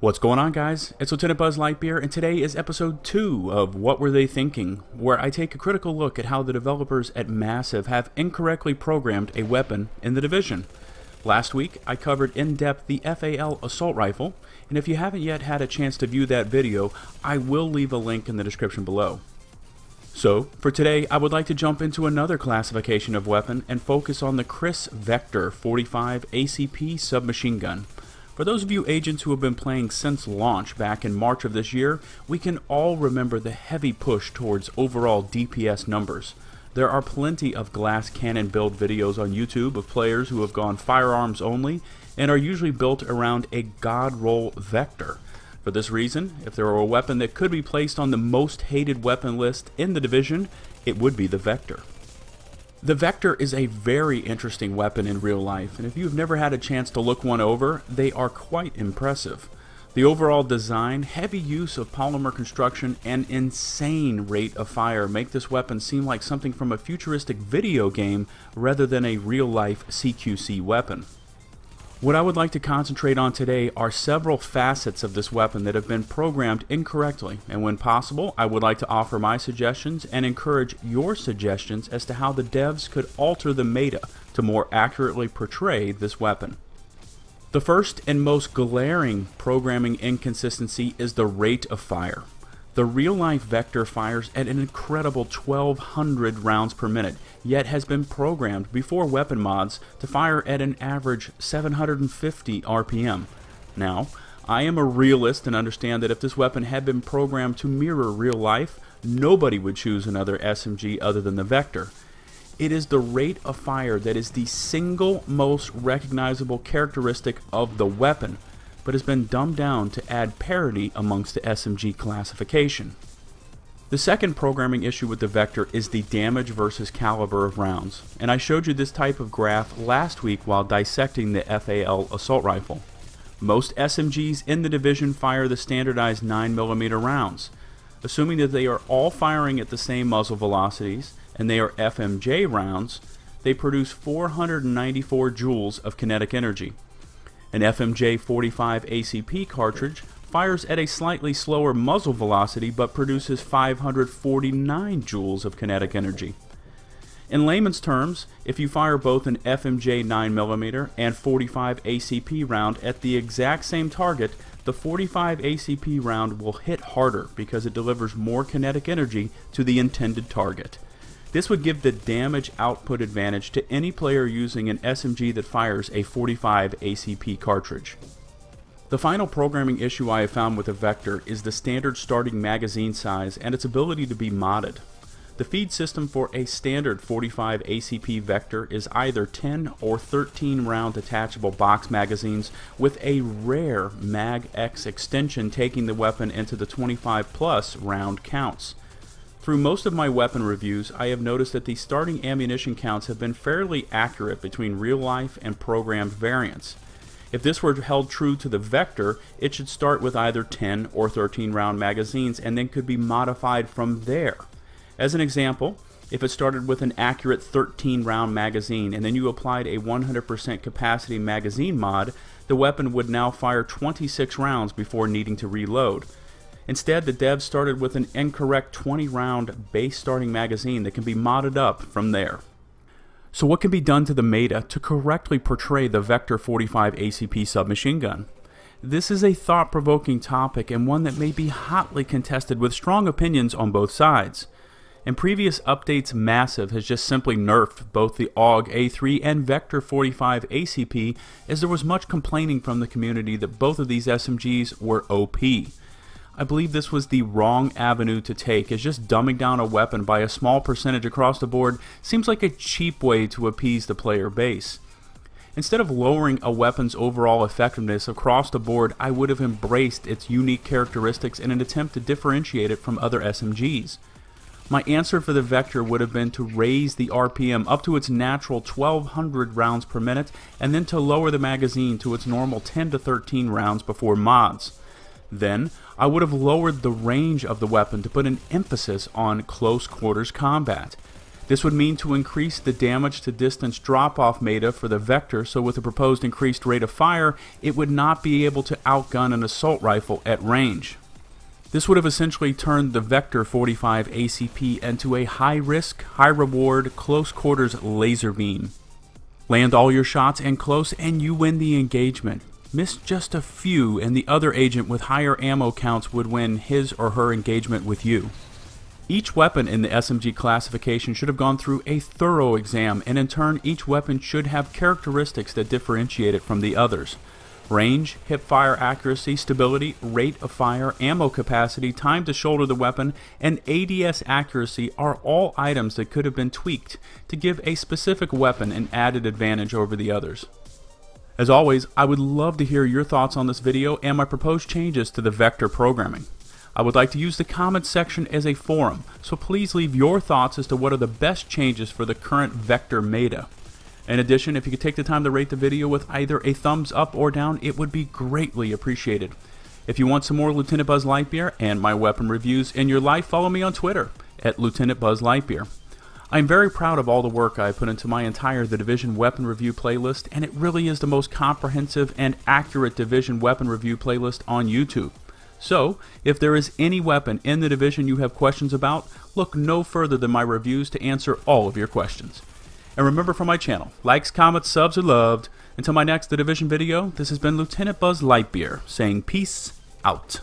What's going on, guys? It's Lieutenant Buzz Litebeer, and today is episode 2 of What Were They Thinking, where I take a critical look at how the developers at Massive have incorrectly programmed a weapon in The Division. Last week, I covered in depth the FAL Assault Rifle, and if you haven't yet had a chance to view that video, I will leave a link in the description below. So, for today, I would like to jump into another classification of weapon and focus on the Kriss Vector 45 ACP submachine gun. For those of you agents who have been playing since launch back in March of this year, we can all remember the heavy push towards overall DPS numbers. There are plenty of glass cannon build videos on YouTube of players who have gone firearms only and are usually built around a god roll vector. For this reason, if there were a weapon that could be placed on the most hated weapon list in The Division, it would be the Vector. The Vector is a very interesting weapon in real life, and if you've never had a chance to look one over, they are quite impressive. The overall design, heavy use of polymer construction, and insane rate of fire make this weapon seem like something from a futuristic video game rather than a real-life CQC weapon. What I would like to concentrate on today are several facets of this weapon that have been programmed incorrectly, and when possible, I would like to offer my suggestions and encourage your suggestions as to how the devs could alter the meta to more accurately portray this weapon. The first and most glaring programming inconsistency is the rate of fire. The real-life Vector fires at an incredible 1,200 rounds per minute, yet has been programmed before weapon mods to fire at an average 750 RPM. Now, I am a realist and understand that if this weapon had been programmed to mirror real life, nobody would choose another SMG other than the Vector. It is the rate of fire that is the single most recognizable characteristic of the weapon, but has been dumbed down to add parity amongst the SMG classification. The second programming issue with the Vector is the damage versus caliber of rounds, and I showed you this type of graph last week while dissecting the FAL Assault Rifle. Most SMGs in the Division fire the standardized 9mm rounds. Assuming that they are all firing at the same muzzle velocities, and they are FMJ rounds, they produce 494 joules of kinetic energy. An FMJ 45 ACP cartridge fires at a slightly slower muzzle velocity but produces 549 joules of kinetic energy. In layman's terms, if you fire both an FMJ 9mm and 45 ACP round at the exact same target, the 45 ACP round will hit harder because it delivers more kinetic energy to the intended target. This would give the damage output advantage to any player using an SMG that fires a 45 ACP cartridge. The final programming issue I have found with the Vector is the standard starting magazine size and its ability to be modded. The feed system for a standard 45 ACP Vector is either 10 or 13 round detachable box magazines with a rare Mag-X extension taking the weapon into the 25 plus round counts. Through most of my weapon reviews, I have noticed that the starting ammunition counts have been fairly accurate between real life and programmed variants. If this were held true to the Vector, it should start with either 10 or 13 round magazines and then could be modified from there. As an example, if it started with an accurate 13 round magazine and then you applied a 100% capacity magazine mod, the weapon would now fire 26 rounds before needing to reload. Instead, the devs started with an incorrect 20-round base starting magazine that can be modded up from there. So what can be done to the meta to correctly portray the Vector 45 ACP submachine gun? This is a thought-provoking topic and one that may be hotly contested with strong opinions on both sides. In previous updates, Massive has just simply nerfed both the AUG A3 and Vector 45 ACP, as there was much complaining from the community that both of these SMGs were OP. I believe this was the wrong avenue to take, as just dumbing down a weapon by a small percentage across the board seems like a cheap way to appease the player base. Instead of lowering a weapon's overall effectiveness across the board, I would have embraced its unique characteristics in an attempt to differentiate it from other SMGs. My answer for the Vector would have been to raise the RPM up to its natural 1,200 rounds per minute and then to lower the magazine to its normal 10 to 13 rounds before mods. Then, I would have lowered the range of the weapon to put an emphasis on close quarters combat. This would mean to increase the damage to distance drop-off meta for the Vector, so with the proposed increased rate of fire, it would not be able to outgun an assault rifle at range. This would have essentially turned the Vector 45 ACP into a high-risk, high-reward, close-quarters laser beam. Land all your shots and close, and you win the engagement. Miss just a few, and the other agent with higher ammo counts would win his or her engagement with you. Each weapon in the SMG classification should have gone through a thorough exam, and in turn each weapon should have characteristics that differentiate it from the others. Range, hip fire accuracy, stability, rate of fire, ammo capacity, time to shoulder the weapon, and ADS accuracy are all items that could have been tweaked to give a specific weapon an added advantage over the others. As always, I would love to hear your thoughts on this video and my proposed changes to the Vector programming. I would like to use the comments section as a forum, so please leave your thoughts as to what are the best changes for the current Vector meta. In addition, if you could take the time to rate the video with either a thumbs up or down, it would be greatly appreciated. If you want some more Lieutenant Buzz Litebeer and my weapon reviews in your life, follow me on Twitter at Lieutenant Buzz Litebeer. I'm very proud of all the work I put into my entire The Division Weapon Review playlist, and it really is the most comprehensive and accurate Division Weapon Review playlist on YouTube. So, if there is any weapon in the Division you have questions about, look no further than my reviews to answer all of your questions. And remember, from my channel, likes, comments, subs are loved. Until my next The Division video, this has been Lieutenant Buzz Litebeer saying peace out.